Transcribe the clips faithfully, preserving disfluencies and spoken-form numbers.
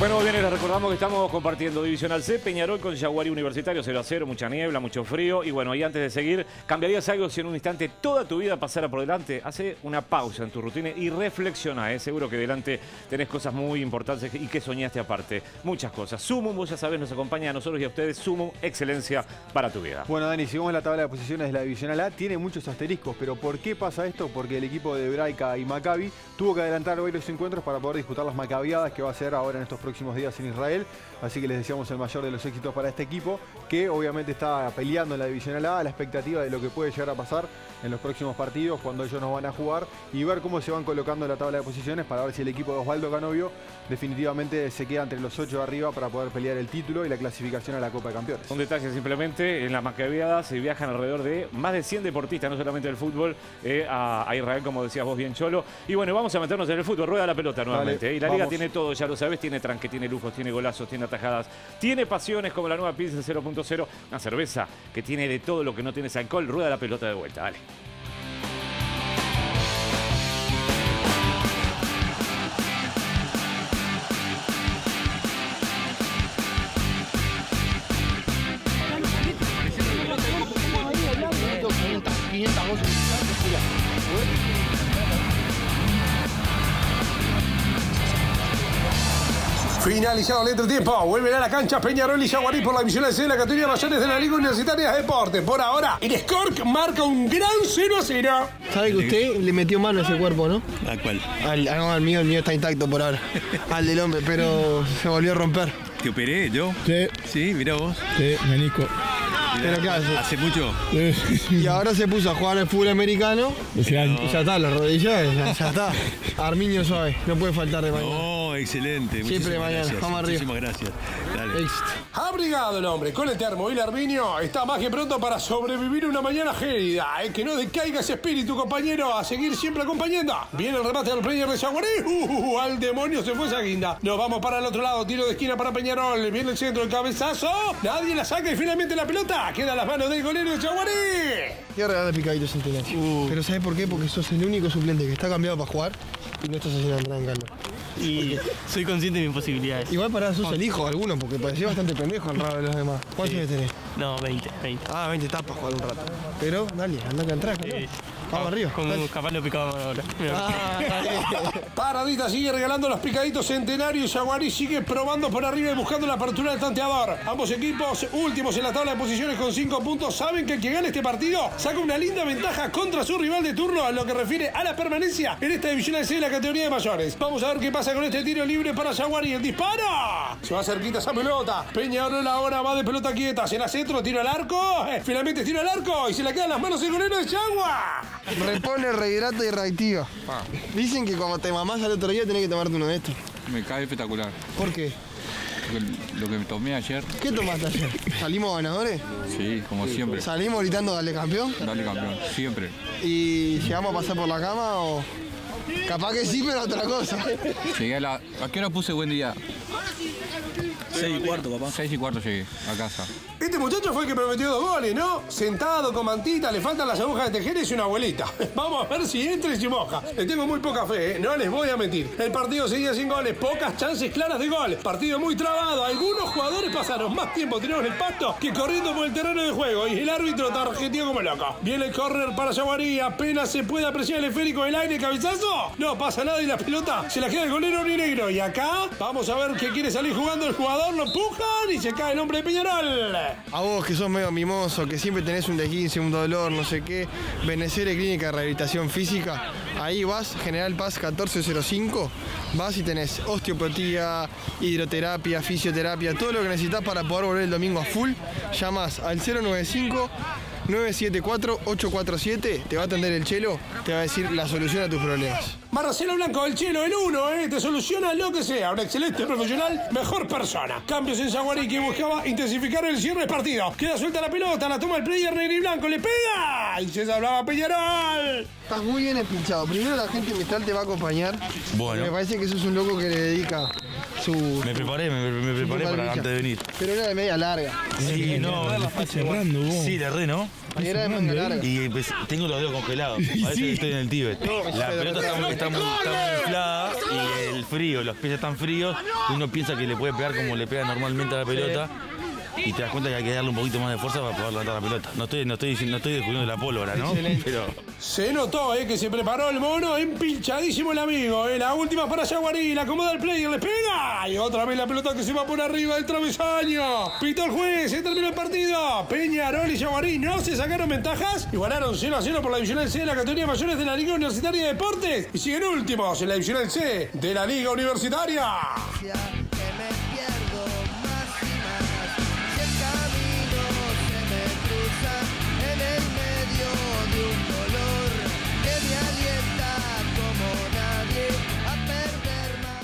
Bueno, bien, les recordamos que estamos compartiendo Divisional C, Peñarol con Yaguarí Universitario, cero a cero, mucha niebla, mucho frío. Y bueno, y antes de seguir, ¿cambiarías algo si en un instante toda tu vida pasara por delante? Hace una pausa en tu rutina y reflexiona, ¿eh? Seguro que delante tenés cosas muy importantes y que soñaste aparte. Muchas cosas. Sumum, vos ya sabés, nos acompaña a nosotros y a ustedes. Sumum, excelencia para tu vida. Bueno, Dani, si vamos a la tabla de posiciones de la Divisional A, tiene muchos asteriscos, pero ¿por qué pasa esto? Porque el equipo de Braica y Maccabi tuvo que adelantar varios encuentros para poder disputar las Macabiadas, que va a ser ahora en estos próximos próximos días en Israel, así que les deseamos el mayor de los éxitos para este equipo, que obviamente está peleando en la Divisional A, a la expectativa de lo que puede llegar a pasar en los próximos partidos, cuando ellos nos van a jugar, y ver cómo se van colocando en la tabla de posiciones para ver si el equipo de Osvaldo Canovio definitivamente se queda entre los ocho de arriba para poder pelear el título y la clasificación a la Copa de Campeones. Un detalle simplemente, en la Macabiada se viajan alrededor de más de cien deportistas, no solamente del fútbol, eh, a, a Israel, como decías vos bien, Cholo. Y bueno, vamos a meternos en el fútbol, rueda la pelota nuevamente. Dale, eh, y la vamos. Liga tiene todo, ya lo sabes, tiene tranquilidad, que tiene lujos, tiene golazos, tiene atajadas, tiene pasiones como la nueva Pilsen cero punto cero, una cerveza que tiene de todo lo que no tiene alcohol. Rueda la pelota de vuelta, dale. Finalizado el entretiempo, vuelven a la cancha Peñarol y Yaguarí por la Divisional C de la categoría mayores de la Liga Universitaria de Deportes. Por ahora, el score marca un gran cero a cero. Sabe que usted le metió mano a ese cuerpo, ¿no? ¿A cuál? Al, al mío, el mío está intacto por ahora. Al del hombre, pero se volvió a romper. ¿Te operé yo? Sí. Sí, mirá vos. Sí, menisco. Pero claro, hace mucho. Y ahora se puso a jugar al fútbol americano. No. Ya, ya está, las rodillas, ya, ya está. Armiño suave, no puede faltar de mañana. No, excelente. Siempre de mañana, gracias. Vamos arriba. Muchísimas gracias. Dale. Abrigado el hombre, con el termo y el Armiño está más que pronto para sobrevivir una mañana gélida. ¿eh? Que no decaiga ese espíritu, compañero, a seguir siempre acompañando. Viene el remate del player de Yaguarí. Uh, uh, uh, al demonio se fue esa guinda. Nos vamos para el otro lado, tiro de esquina para Peñarol. Viene el centro, el cabezazo. Nadie la saca y finalmente la pelota queda a las manos del golero de Yaguarí. Y ahora gana picadito Centenario. Uh. Pero ¿sabes por qué? Porque sos el único suplente que está cambiado para jugar y no estás haciendo nada en calma. Y soy consciente de mis posibilidades. Igual para sos el hijo de algunos, porque parecía bastante pendejo el rabo de los demás. ¿Cuántos años tenés? No, veinte. Ah, veinte tapas jugar un rato. Pero dale, anda que atrás, ¿no? Eh. Vamos arriba. Como capaz lo picábamos ahora. Ah, Paradita sigue regalando los picaditos Centenario. Yaguarí sigue probando por arriba y buscando la apertura del tanteador. Ambos equipos últimos en la tabla de posiciones con cinco puntos. Saben que el que gane este partido saca una linda ventaja contra su rival de turno en lo que refiere a la permanencia en esta Divisional C de la categoría de mayores. Vamos a ver qué pasa con este tiro libre para Yaguarí. El disparo. Se va cerquita esa pelota. Peñarol ahora va de pelota quieta. Se la centro, tiro al arco. Finalmente tiro al arco y se la quedan las manos el golero de Yaguarí. Repone, rehidrata y reactiva. Ah. Dicen que cuando te mamás al otro día tenés que tomarte uno de estos. Me cae espectacular. ¿Por qué? Lo que me tomé ayer. ¿Qué tomaste ayer? ¿Salimos ganadores? Sí, como sí, siempre. ¿Salimos gritando dale campeón? Dale campeón, siempre. ¿Y llegamos a pasar por la cama o...? Capaz que sí, pero otra cosa. Llegué a la... ¿A qué hora puse buen día? seis y cuarto, papá. seis y cuarto llegué a casa. Este muchacho fue el que prometió dos goles, ¿no? Sentado, con mantita, le faltan las agujas de tejer y una abuelita. Vamos a ver si entra y si moja. Le tengo muy poca fe, ¿eh? No les voy a mentir. El partido seguía sin goles, pocas chances claras de gol. Partido muy trabado. Algunos jugadores pasaron más tiempo tirados en el pasto que corriendo por el terreno de juego. Y el árbitro tarjeteó como loco. Viene el córner para Yaguarí. Apenas se puede apreciar el esférico del aire, cabezazo. No pasa nada y la pelota se la queda el golero ni negro. Y acá vamos a ver qué quiere salir jugando el jugador. Lo empujan y se cae el hombre de Peñarol. A vos que sos medio mimoso, que siempre tenés un desguince, un dolor, no sé qué. Venecer Clínica de Rehabilitación Física. Ahí vas, General Paz catorce cero cinco. Vas y tenés osteopatía, hidroterapia, fisioterapia, todo lo que necesitas para poder volver el domingo a full. Llamás al cero nueve cinco, nueve siete cuatro, ocho cuatro siete. Te va a atender el Chelo, te va a decir la solución a tus problemas. Marracelo Blanco, el Chelo, el uno, ¿eh? Te soluciona lo que sea. Un excelente profesional, mejor persona. Cambios en Yaguarí que buscaba intensificar el cierre del partido. Queda suelta la pelota, la toma el player negro y blanco, le pega y se salvaba Peñarol. Estás muy bien espinchado. Primero la gente mitad te va a acompañar. Bueno. Me parece que sos un loco que le dedica su... Me preparé, me, me preparé para lucha. Antes de venir. Pero era de media larga. Sí, no, la está cerrando vos. Sí, la re, ¿no? Era de media larga. Y pues, tengo los dedos congelados, parece sí. que estoy en el Tíbet. No, la pelota está muy, está muy, está muy inflada y el frío, los pies están fríos. Uno piensa que le puede pegar como le pega normalmente a la pelota. Y te das cuenta que hay que darle un poquito más de fuerza para poder levantar la pelota. No estoy, no estoy, no estoy descubriendo la pólvora, ¿no? Pero... Se notó, ¿eh? Que se preparó el mono, empinchadísimo el amigo, ¿eh? La última para Yaguarí, la acomoda el player, le pega. Y otra vez la pelota que se va por arriba del travesaño. Pitó el juez, se terminó el partido. Peñarol y Yaguarí no se sacaron ventajas y ganaron cero a cero por la Divisional C de la categoría mayores de la Liga Universitaria de Deportes. Y siguen últimos en la Divisional C de la Liga Universitaria.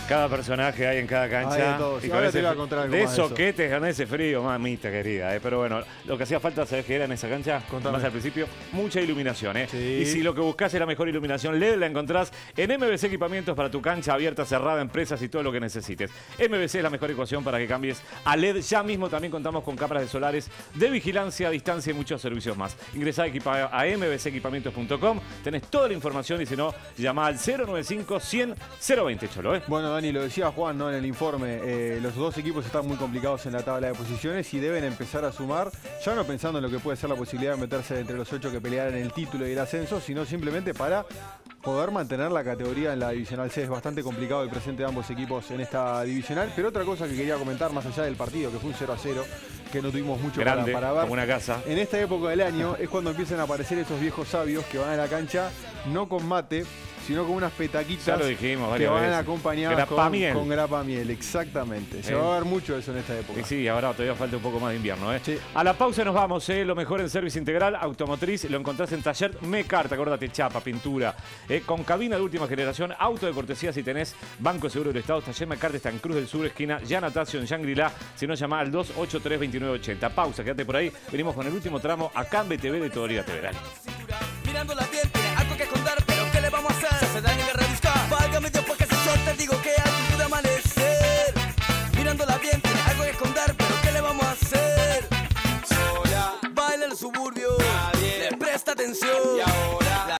Cada personaje hay en cada cancha. Y con ese, de soquetes gané ese frío, mamita querida. Eh. Pero bueno, lo que hacía falta, ¿sabés qué era en esa cancha? Contame. Más al principio, mucha iluminación. Eh. Sí. Y si lo que buscás es la mejor iluminación, LED, la encontrás en M B C Equipamientos para tu cancha abierta, cerrada, empresas y todo lo que necesites. M B C es la mejor ecuación para que cambies a LED. Ya mismo también contamos con cámaras de solares de vigilancia, a distancia y muchos servicios más. Ingresá a m b c equipamientos punto com. Tenés toda la información y si no, llamá al cero nueve cinco, cien, cero veinte, Cholo. Eh. Bueno, Dani, lo decía Juan, ¿no?, en el informe, eh, los dos equipos están muy complicados en la tabla de posiciones y deben empezar a sumar, ya no pensando en lo que puede ser la posibilidad de meterse entre los ocho que pelearan el título y el ascenso, sino simplemente para poder mantener la categoría en la Divisional C. Es bastante complicado el presente de ambos equipos en esta Divisional, pero otra cosa que quería comentar más allá del partido, que fue un cero a cero, que no tuvimos mucho grande, para, para ver. Una casa. En esta época del año es cuando empiezan a aparecer esos viejos sabios que van a la cancha, no con mate, sino con unas petaquitas dijimos, que van veces. acompañadas grapa con, miel. con grapa miel. Exactamente. Se eh. va a ver mucho eso en esta época. Y sí, ahora todavía falta un poco más de invierno. ¿eh? Sí. A la pausa nos vamos. ¿eh? Lo mejor en servicio integral, automotriz, lo encontrás en Taller Mecarte. Acordate, chapa, pintura. ¿eh? Con cabina de última generación, auto de cortesía si tenés, Banco de Seguro del Estado. Taller Mecarte está en Cruz del Sur, esquina Yana Tassio, en Yangrila. Si no, llamá al dos ocho tres, veintinueve ochenta. Pausa, quédate por ahí. Venimos con el último tramo acá en B T V de TodoLigaTV. Dale. Mirando la piel, tiene algo que contar, pero ¿qué le vamos a hacer? Se hace daño que rebusca, válgame Dios porque se suelta, digo que hay una manera.